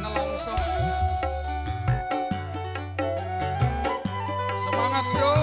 nelongso. Semangat bro.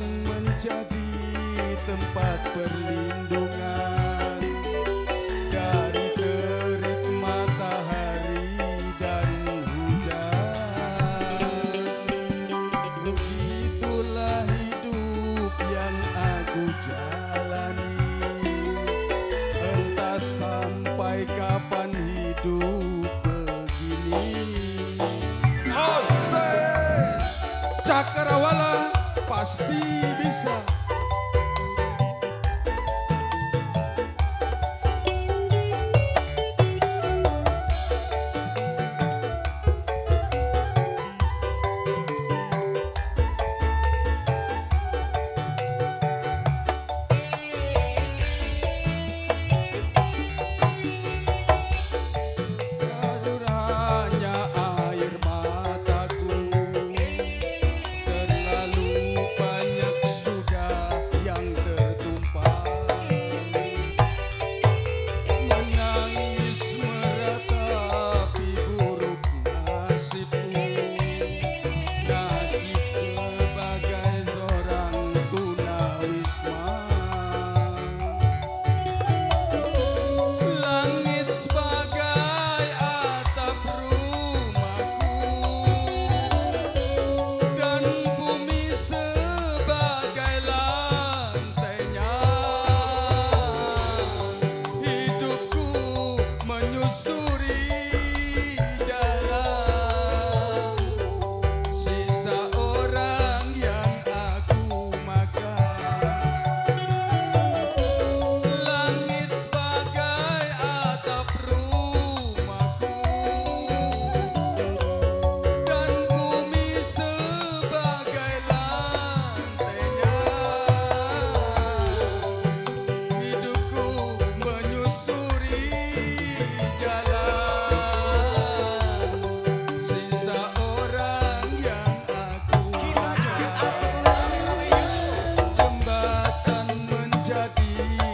Menjadi tempat perlindungan dari terik matahari dan hujan. Begitulah hidup yang aku jalani. Entah sampai kapan hidup begini. Cakrawala pasti bisa. Jadi